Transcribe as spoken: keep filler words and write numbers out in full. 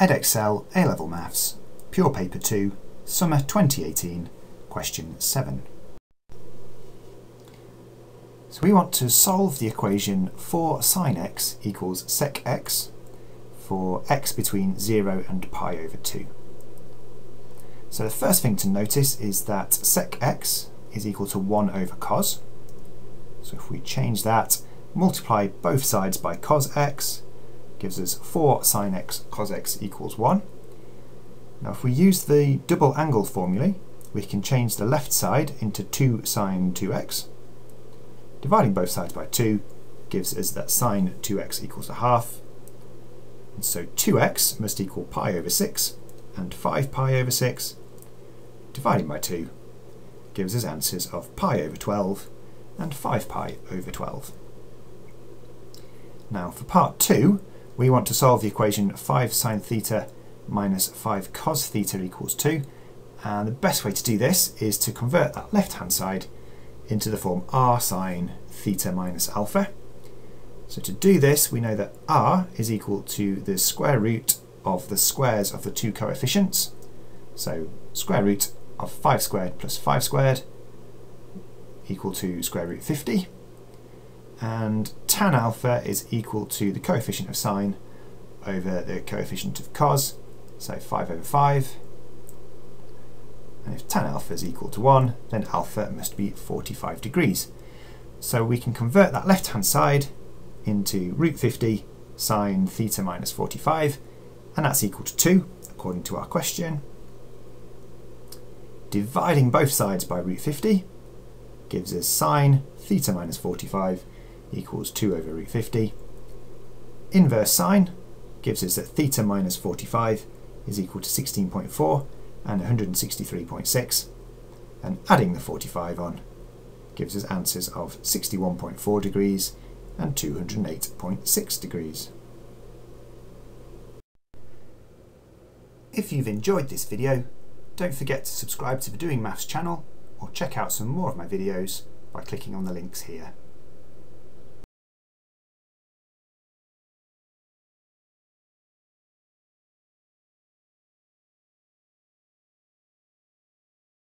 Edexcel A-Level Maths, Pure Paper two, Summer twenty eighteen, Question seven. So we want to solve the equation four sine x equals sec x for x between zero and pi over two. So the first thing to notice is that sec x is equal to one over cos. So if we change that, multiply both sides by cos x, gives us four sine x cos x equals one. Now if we use the double angle formula, we can change the left side into two sine two x. Dividing both sides by two gives us that sine two x equals a half. And so two x must equal pi over six and five pi over six. Dividing by two gives us answers of pi over twelve and five pi over twelve. Now for part two, we want to solve the equation five sine theta minus five cos theta equals two, and the best way to do this is to convert that left hand side into the form r sine theta minus alpha. So to do this, we know that r is equal to the square root of the squares of the two coefficients, so square root of five squared plus five squared equal to square root fifty, and tan alpha is equal to the coefficient of sine over the coefficient of cos, so five over five, and if tan alpha is equal to one, then alpha must be forty-five degrees. So we can convert that left hand side into root fifty sine theta minus forty-five, and that's equal to two according to our question. Dividing both sides by root fifty gives us sine theta minus forty-five equals two over root fifty. Inverse sine gives us that theta minus forty-five is equal to sixteen point four and one hundred sixty-three point six, and adding the forty-five on gives us answers of sixty-one point four degrees and two hundred eight point six degrees. If you've enjoyed this video, don't forget to subscribe to the Doing Maths channel or check out some more of my videos by clicking on the links here.